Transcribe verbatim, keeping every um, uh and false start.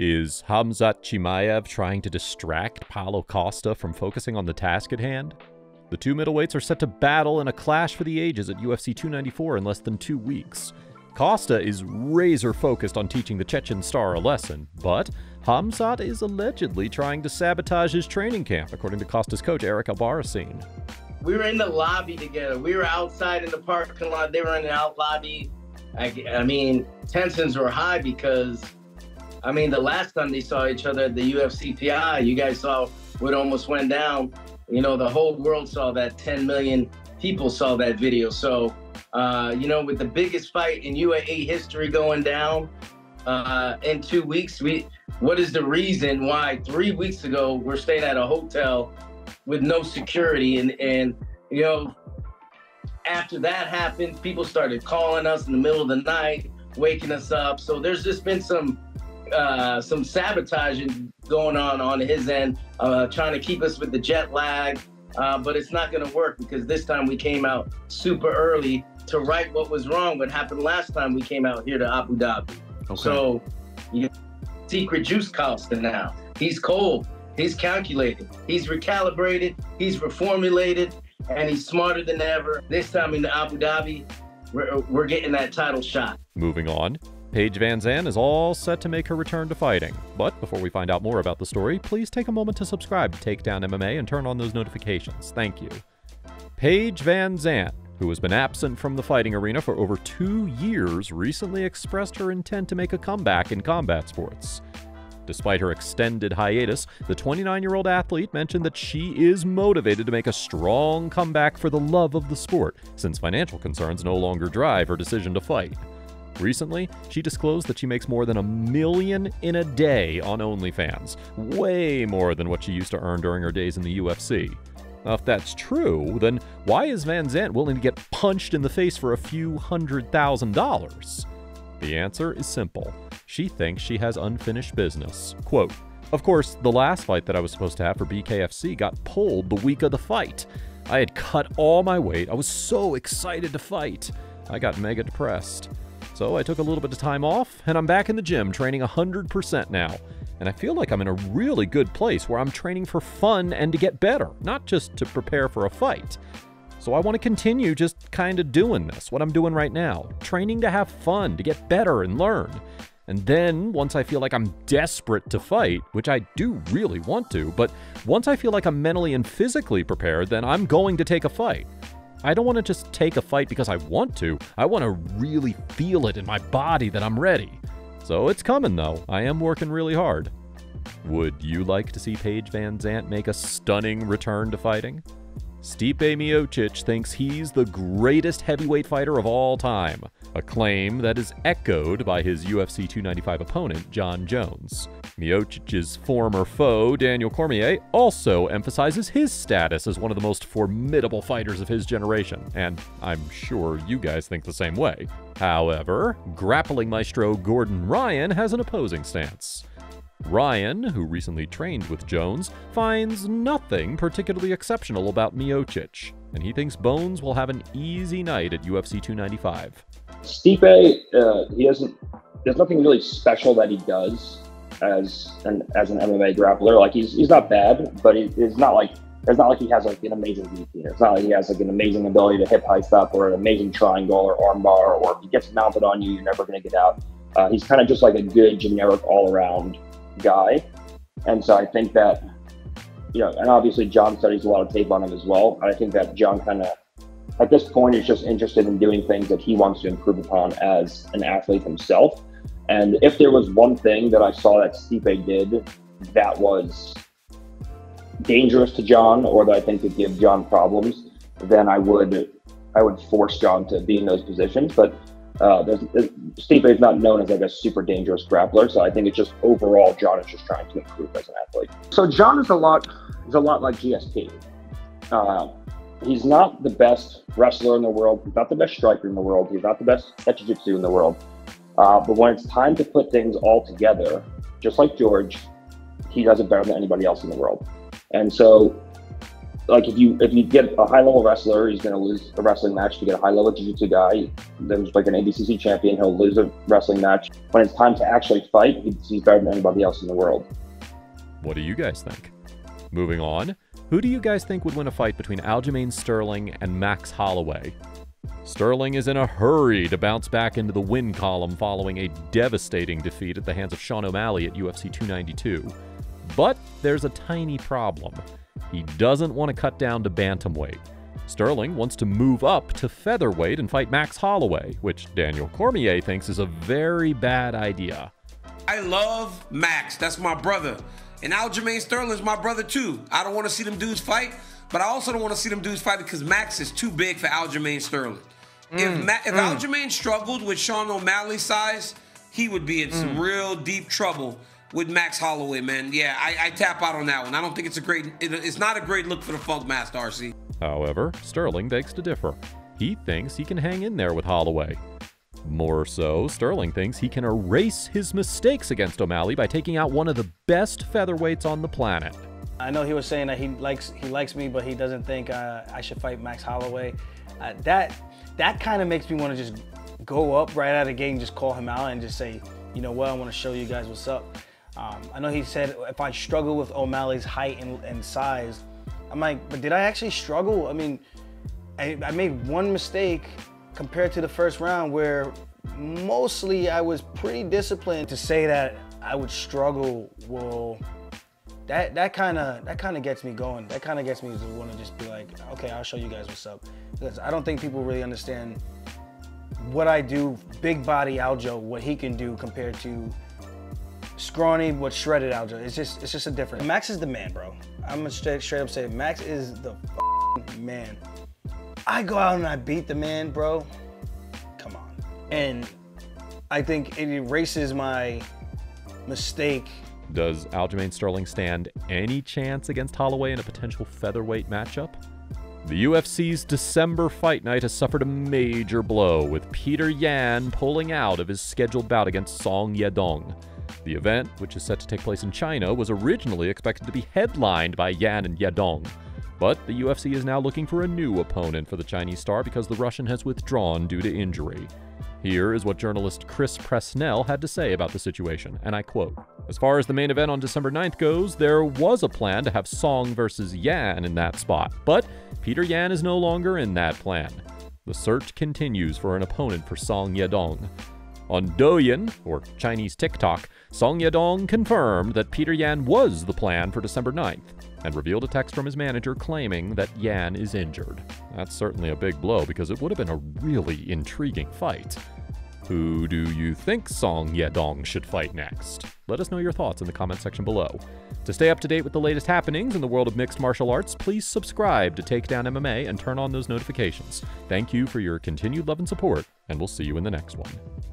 Is Hamzat Chimaev trying to distract Paulo Costa from focusing on the task at hand? The two middleweights are set to battle in a clash for the ages at U F C two ninety-four in less than two weeks. Costa is razor-focused on teaching the Chechen star a lesson, but Hamzat is allegedly trying to sabotage his training camp, according to Costa's coach, Eric Alvaracin. We were in the lobby together. We were outside in the parking lot. They were in the out lobby. I, I mean, tensions were high because, I mean, the last time they saw each other at the U F C P I, you guys saw what almost went down. You know, the whole world saw that. ten million people saw that video. So, Uh, you know, with the biggest fight in U A E history going down uh, in two weeks, we, what is the reason why three weeks ago we're staying at a hotel with no security? And, and you know, after that happened, people started calling us in the middle of the night, waking us up. So there's just been some, uh, some sabotaging going on on his end, uh, trying to keep us with the jet lag. Uh, but it's not going to work because this time we came out super early to right what was wrong, what happened last time we came out here to Abu Dhabi. Okay. So, you know, secret juice Costa now. He's cold. He's calculated. He's recalibrated. He's reformulated. And he's smarter than ever. This time in Abu Dhabi, we're, we're getting that title shot. Moving on. Paige Vanzant is all set to make her return to fighting. But before we find out more about the story, please take a moment to subscribe to Take Down M M A and turn on those notifications. Thank you. Paige Vanzant, who has been absent from the fighting arena for over two years, recently expressed her intent to make a comeback in combat sports. Despite her extended hiatus, the twenty-nine-year-old athlete mentioned that she is motivated to make a strong comeback for the love of the sport, since financial concerns no longer drive her decision to fight. Recently, she disclosed that she makes more than a million in a day on OnlyFans, way more than what she used to earn during her days in the U F C. Now, if that's true, then why is Vanzant willing to get punched in the face for a few hundred thousand dollars? The answer is simple. She thinks she has unfinished business. Quote, "Of course, the last fight that I was supposed to have for B K F C got pulled the week of the fight. I had cut all my weight. I was so excited to fight. I got mega depressed. So I took a little bit of time off, and I'm back in the gym training one hundred percent now. And I feel like I'm in a really good place where I'm training for fun and to get better, not just to prepare for a fight. So I want to continue just kind of doing this, what I'm doing right now, training to have fun, to get better and learn. And then once I feel like I'm desperate to fight, which I do really want to, but once I feel like I'm mentally and physically prepared, then I'm going to take a fight. I don't want to just take a fight because I want to. I want to really feel it in my body that I'm ready. So it's coming, though. I am working really hard." Would you like to see Paige Vanzant make a stunning return to fighting? Stipe Miocic thinks he's the greatest heavyweight fighter of all time, a claim that is echoed by his U F C two ninety-five opponent, Jon Jones. Miocic's former foe, Daniel Cormier, also emphasizes his status as one of the most formidable fighters of his generation, and I'm sure you guys think the same way. However, grappling maestro Gordon Ryan has an opposing stance. Ryan, who recently trained with Jones, finds nothing particularly exceptional about Miocic, and he thinks Bones will have an easy night at U F C two ninety-five. Stipe, uh, he doesn't. There's nothing really special that he does as an as an M M A grappler. Like he's he's not bad, but it, it's not like it's not like he has like an amazing leap either. It's not like he has like an amazing ability to hip high stuff or an amazing triangle or armbar, or if he gets mounted on you, you're never going to get out. Uh, he's kind of just like a good generic all around guy, and so I think that, you know, and obviously John studies a lot of tape on him as well. I think that John kind of at this point is just interested in doing things that he wants to improve upon as an athlete himself. And if there was one thing that I saw that Stipe did that was dangerous to John, or that I think could give John problems, then I would I would force John to be in those positions. But Uh, there's, there's, Stipe is not known as like a super dangerous grappler, so I think it's just overall John is just trying to improve as an athlete. So John is a lot is a lot like G S P. Uh, he's not the best wrestler in the world. He's not the best striker in the world. He's not the best at jiu-jitsu in the world. Uh, but when it's time to put things all together, just like George, he does it better than anybody else in the world. And so like if you if you get a high level wrestler, he's going to lose a wrestling match to get a high level jiu-jitsu guy. There's like an A D C C champion, he'll lose a wrestling match. When it's time to actually fight, he's better than anybody else in the world. What do you guys think? Moving on, who do you guys think would win a fight between Aljamain Sterling and Max Holloway? Sterling is in a hurry to bounce back into the win column following a devastating defeat at the hands of Sean O'Malley at U F C two ninety-two. But there's a tiny problem. He doesn't want to cut down to bantamweight. Sterling wants to move up to featherweight and fight Max Holloway, which Daniel Cormier thinks is a very bad idea. I love Max, that's my brother. And Aljamain Sterling's my brother too. I don't want to see them dudes fight, but I also don't want to see them dudes fight because Max is too big for Aljamain Sterling. Mm, if Ma if mm. Aljamain struggled with Sean O'Malley's size, he would be in mm. some real deep trouble with Max Holloway, man. Yeah, I, I tap out on that one. I don't think it's a great, it, it's not a great look for the Funk Master, R C. However, Sterling begs to differ. He thinks he can hang in there with Holloway. More so, Sterling thinks he can erase his mistakes against O'Malley by taking out one of the best featherweights on the planet. I know he was saying that he likes he likes me, but he doesn't think uh, I should fight Max Holloway. Uh, that that kind of makes me want to just go up right out of the gate and just call him out and just say, you know what, I want to show you guys what's up. Um, I know he said if I struggle with O'Malley's height and, and size, I'm like, but did I actually struggle? I mean, I, I made one mistake compared to the first round where mostly I was pretty disciplined. To say that I would struggle, well, that that kind of that kind of gets me going. That kind of gets me to want to just be like, okay, I'll show you guys what's up. Because I don't think people really understand what I do, big body Aljo, what he can do compared to scrawny but shredded Aljo. It's just it's just a difference. Max is the man, bro. I'm gonna straight, straight up say Max is the f***ing man. I go out and I beat the man, bro. Come on. And I think it erases my mistake. Does Aljamain Sterling stand any chance against Holloway in a potential featherweight matchup? The U F C's December fight night has suffered a major blow, with Peter Yan pulling out of his scheduled bout against Song Yadong. The event, which is set to take place in China, was originally expected to be headlined by Yan and Yadong. But the U F C is now looking for a new opponent for the Chinese star because the Russian has withdrawn due to injury. Here is what journalist Chris Pressnell had to say about the situation, and I quote, "As far as the main event on December ninth goes, there was a plan to have Song versus Yan in that spot, but Peter Yan is no longer in that plan. The search continues for an opponent for Song Yadong." On Douyin, or Chinese TikTok, Song Yadong confirmed that Peter Yan was the plan for December ninth, and revealed a text from his manager claiming that Yan is injured. That's certainly a big blow because it would have been a really intriguing fight. Who do you think Song Yadong should fight next? Let us know your thoughts in the comment section below. To stay up to date with the latest happenings in the world of mixed martial arts, please subscribe to Take Down M M A and turn on those notifications. Thank you for your continued love and support, and we'll see you in the next one.